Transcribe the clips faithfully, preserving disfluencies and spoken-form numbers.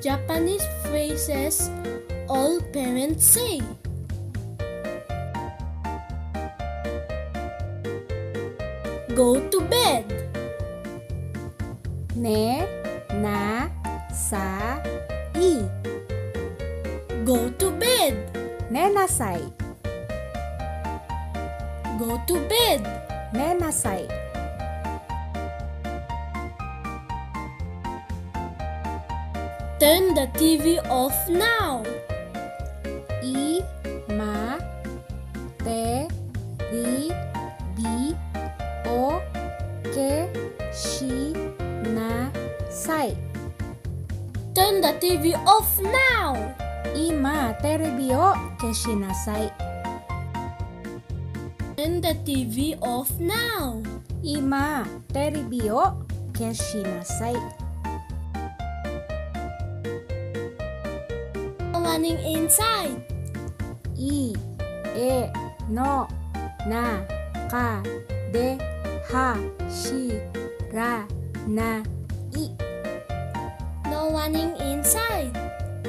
Japanese phrases all parents say. Go to bed. Ne, na, sa, i. Go to bed. Ne nasai. Go to bed. Ne nasai. Turn the T V off now. I, ma, te, ri, bi, o, ke, shi, na, sai. Turn the T V off now. Ima terebi o keshi nasai. Turn the T V off now. Ima terebi o keshi nasai. Running inside. I, e, no, na, ka, de, ha, shi, ra, na, i. No running inside.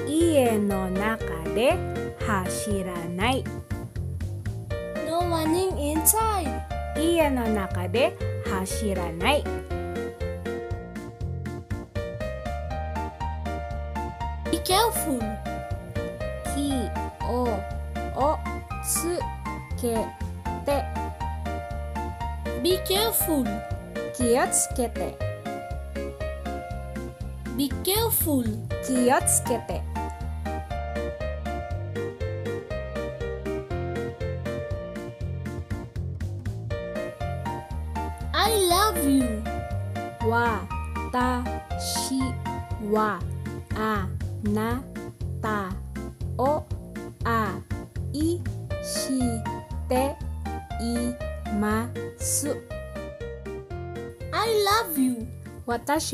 Ie no naka de hashiranai. No running inside. Ie no naka de hashiranai. Be careful. Ki o o tsukete. Be careful. Kiyotsukete. Be careful. Kiyotsukete. I love you.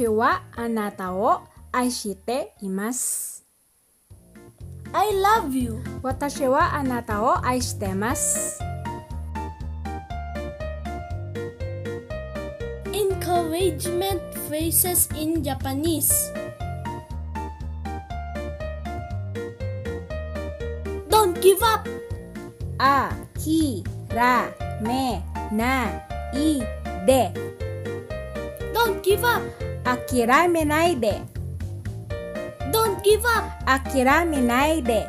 Watashi wa anata o ai shite imasu. I love you. Watashi wa anata o ai shite imasu. I love you. Watashi wa anata o ai shite masu. Encouragement phrases in Japanese. Don't give up. A, ki, ra, me, na, i, de. Don't give up. Akiramenai de. Don't give up. Akiramenai de.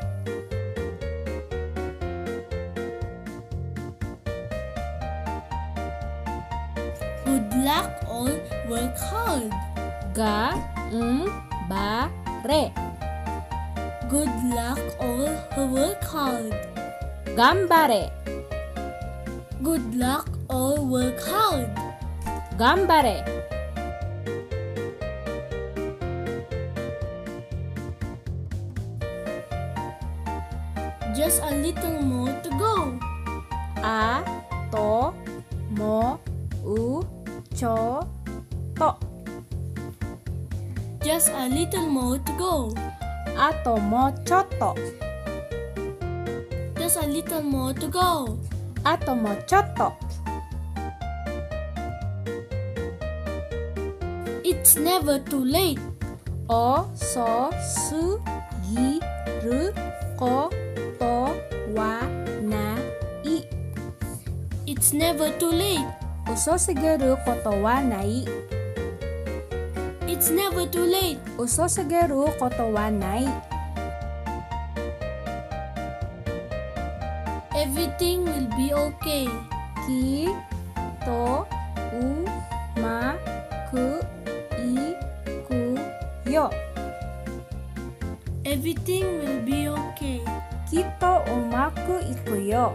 Good luck or work hard. Ga, un, ba, re. Good luck or work hard. Gambare. Good luck or work hard. Gambare. Just a little more to go. A, to, mo, u, cho, to. Just a little more to go. Ato mo chotto. Just a little more to go. Ato mo chotto. It's never too late. O so su gi ru ko to wa na i. It's never too late. O so sugiru ko to wa na i. It's never too late. Uso sugeru koto wa nai. Everything will be okay. Ki, to, u, ma, ku, i, ku, yo. Everything will be okay. Kito umaku iku yo.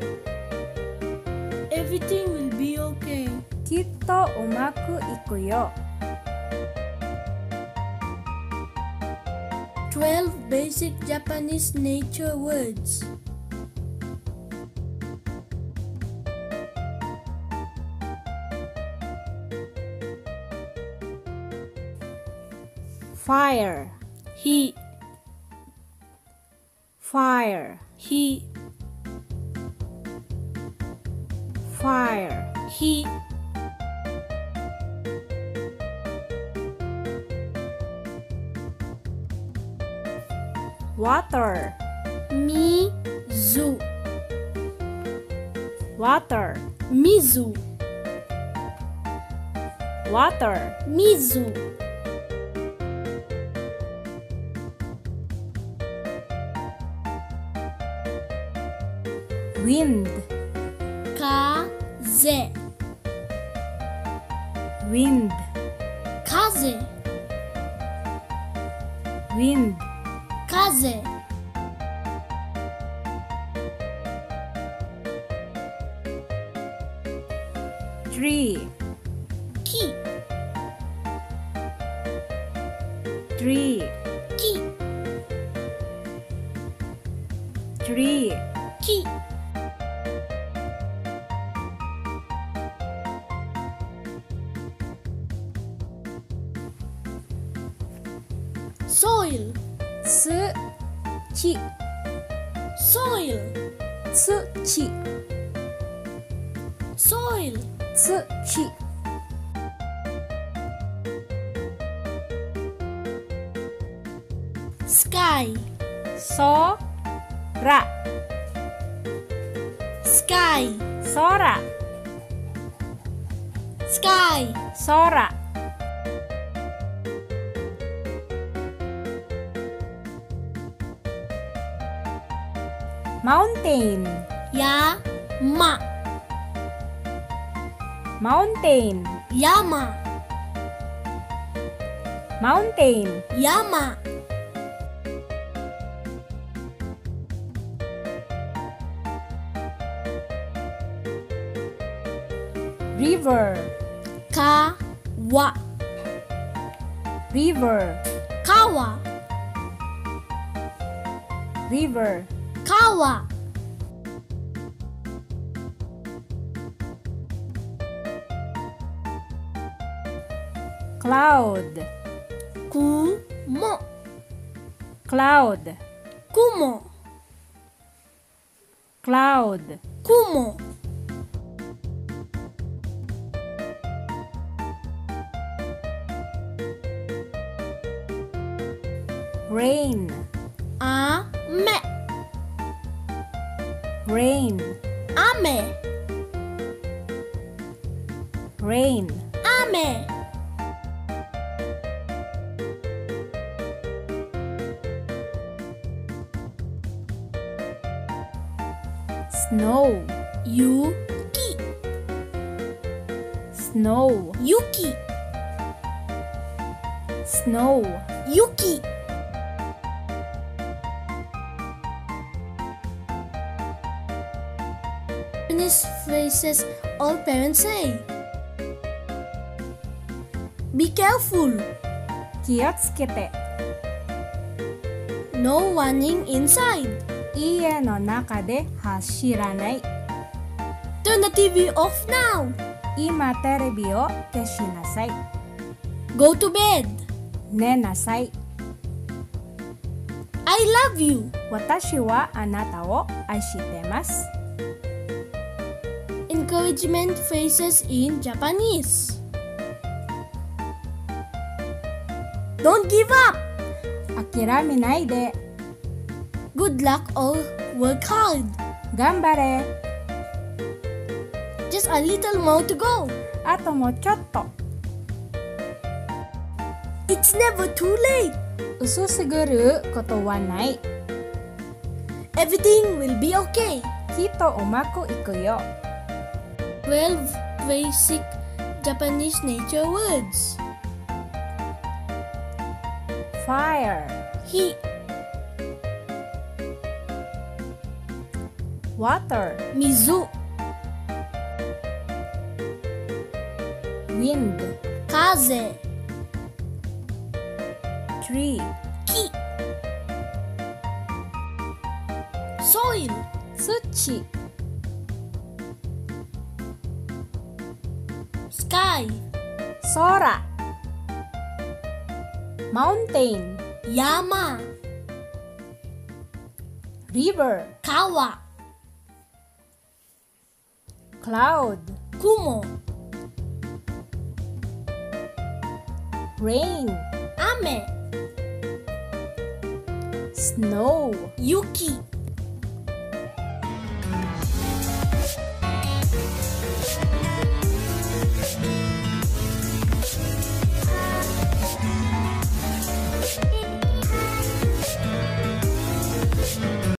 Everything will be okay. Kito umaku iku yo. twelve basic Japanese nature words. Fire. Heat. Fire. Heat. Fire. Heat. water, mizu, water, mizu, water, mizu. Wind, kaze, wind, kaze, wind, kaze. Tree, ki, tree, ki, tree, ki. Soil, su, chi, soil, su, chi, soil, su, chi. Sky, so, ra, sky, sora, sky, sora. Mountain, yama, mountain, yama, mountain, yama. River, kawa, river, kawa, river, kawa. Cloud, kumo, cloud, kumo, cloud, kumo. Rain, ame, rain, ame, rain, ame. Snow, yuki, snow, yuki, snow, yuki. These phrases all parents say. Be careful. Kiyotsukete. No running inside. Iie no naka de hashiranai. Turn the T V off now. Ima terebi o keshinasai. Go to bed. Nenasai. I love you. Watashi wa anata wo aishitemasu. Encouragement phrases in Japanese. Don't give up. Akirame nai de. Good luck or work hard. Ganbare. Just a little more to go. Ato mo chotto. It's never too late. Usu suguru koto wa nai. Everything will be okay. Kito omaku ikuyo. twelve basic Japanese nature words. Fire, heat. Water, mizu. Wind, kaze. Tree, ki. Soil, tsuchi. Sky, sora. Mountain, yama. River, kawa. Cloud, kumo. Rain, ame. Snow. Yuki.